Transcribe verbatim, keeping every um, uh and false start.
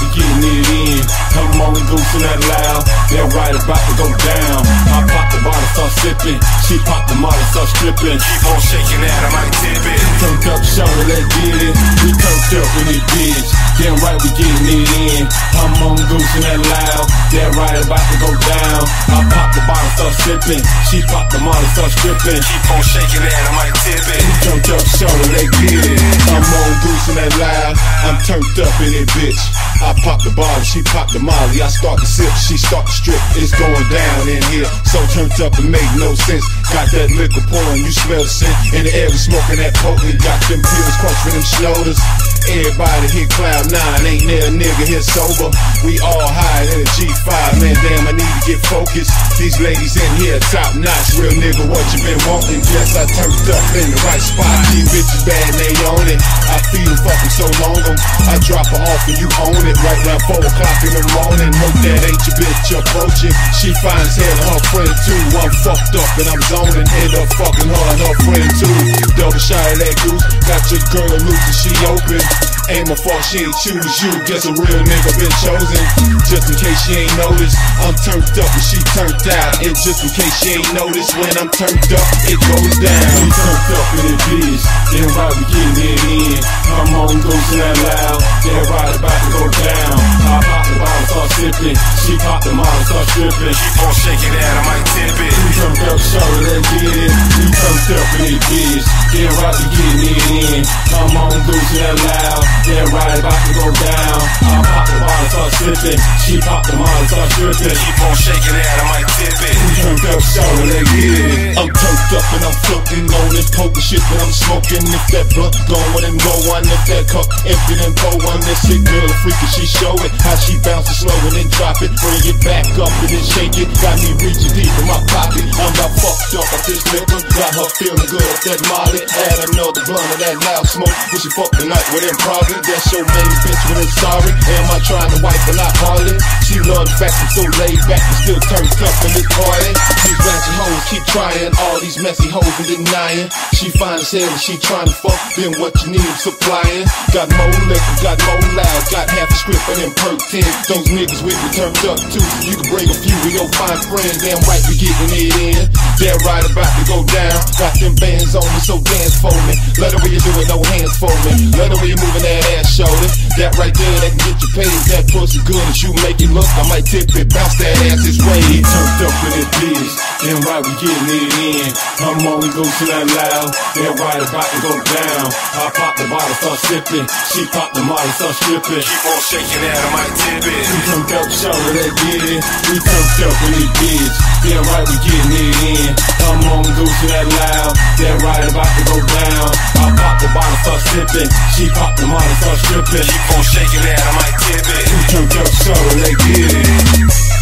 be getting it in. Come on and goose in that loud. That right about to go down. I pop the bottle, start sipping. She pop the model, start stripping. Keep on shaking that, I might tip it. Turnt up, shoulder, let's get it. We turnt up in this bitch. Damn right, we getting it in. Come on and goose in that loud. That right about to go down. I pop the bottle, start sipping. She pop the model, start stripping. Keep on shaking that, I might tip it. We turnt up, shoulder, let's get it. Come on, goose in that loud. I'm turnt up in it, bitch. I pop the bottle, she pop the molly. I start to sip, she start to strip. It's going down in here, so turnt up and make no sense. Got that liquor pouring, you smell the scent. In the air we smoking that potent. Got them pills crunchin' them shoulders. Everybody hit cloud nine, ain't there a nigga here sober. We all high in a G five, man damn I need to get focused. These ladies in here top notch, real nigga what you been wanting. Yes I turnt up in the right spot. These bitches bad and they on it. I feed them, fuck them so long them. I drop her off and you own it. Right around four o'clock in the morning. Hope that ain't your bitch approaching. She finds her and her friend too. I'm fucked up and I'm zoning. End up fucking her and her friend too. Double shot of that goose. Got your girl loose and she open. Ain't my fault she ain't choose you. Guess a real nigga been chosen. Just in case she ain't noticed, I'm turnt up and she turnt out. And just in case she ain't noticed, when I'm turnt up, it goes down. We turnt up in the bitch. Damn right we getting it in. Her mom goes in that loud. Damn right about to go down. I pop the bottle, start sipping. She pop the bottle, start stripping. Keep on shaking that, I might tip it. We turnt up, show let's get it. We turnt up in the bitch. Damn right we getting it in. Her mom goes in that loud. Yeah, right about to go down. I pop the bottle, start slipping. She pop the bottle, start dripping. Keep on shaking that, I might tip it. We turnt up, shoulder, they get it. I'm turnt up and I'm floating on this poker shit that I'm smoking. If that blunt going and go on, if that cup empty and go on, that sick girl a freak and she show it. How she bounces slow and then drop it, bring it back up and then shake it. Got me reaching deep in my pocket. I'm about fucked up off this liquor. Got her feeling good off that molly. Add another blunt of that loud smoke. Wish you fuck the night with them problems. That's your main bitch when it's sorry. Am I trying to wipe her out hardly? She loved back and so laid back and still turns up in this party. These ratchet hoes keep trying, all these messy hoes and denying. She finds hell and she trying to fuck, then what you need I'm supplying. Got more liquor, got more loud, got half a script and then perk ten. Those niggas with me turned up too. You can bring a few of your fine friends, damn right we getting it in. That right about to go down. Got them bands on me, so dance for me. Let her where you do it, no hands for me. Let her where you moving that ass shoulder, that right there that can get you paid. That pussy good as you make it look. I might tip it, bounce that ass this way. He turnt up in this bitch, damn right we getting it in. Come on, we go to that loud. That right about to go down. I pop the bottle, start sipping. She pop the bottle, start stripping. Keep on shaking that, I might tip it. We turnt up, shoulder, let's get it. We turnt up in this bitch, damn right we getting it in. Come on, we go to that loud. That right about to go down. I pop the bottle, start sipping. She pop the bottle, start stripping. Keep on shaking that, I might tip it. You turnt up, so they get it.